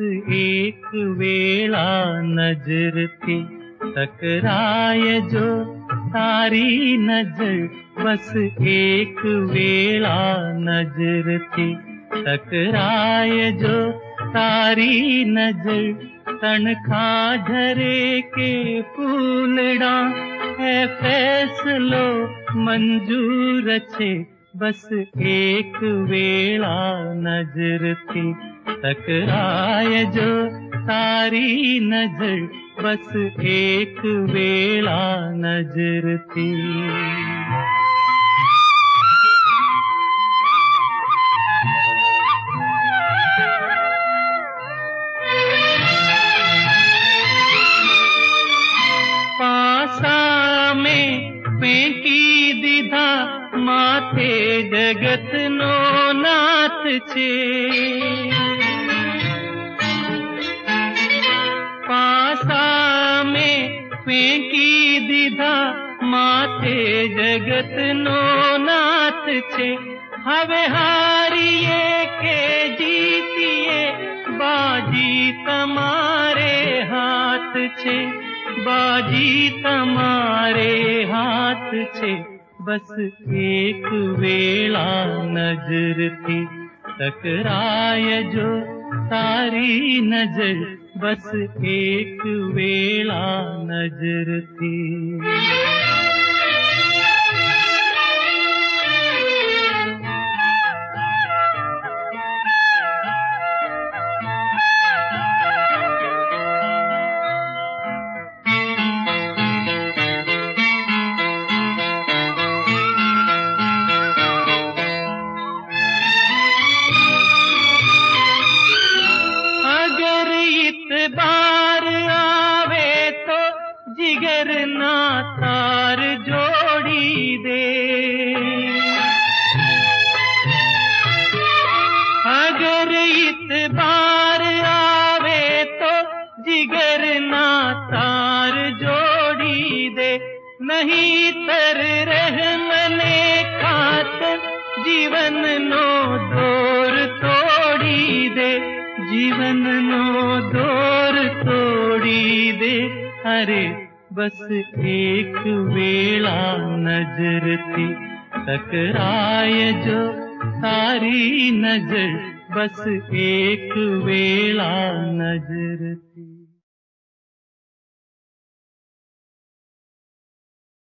एक वेला नजर थी, टकराए जो तारी नजर। बस एक वेला नजर थी, टकराए जो तारी नजर। तनखा झरे के फूलड़ा है फैसलो मंजूर छे। बस एक वेला नजर थी, टकराए जो तारी नजर। बस एक वेला नजर थी। पासा में पेटी दिधा माथे जगत नो नाथ छे। पासा में फेंकी दिधा माथे जगत नो नाथ छे। हवे हारिए के जीतिए बाजी तुम्हारे हाथ छे। बाजी तुम्हारे हाथ छे। बस एक वेला नजर थी, टकराए जो तारी नजर। बस एक वेला नजर थी। बार आवे तो जिगर ना तार जोड़ी दे। अगर इतबार आवे तो जिगर ना तार जोड़ी दे। नहीं तर रहमने खातर जीवन नो दौर तोड़ी दे। जीवन नो दौर तोड़ी दे। अरे बस एक वेला नजर थी, टकराए जो तारी नजर। बस एक वेला नजर थी।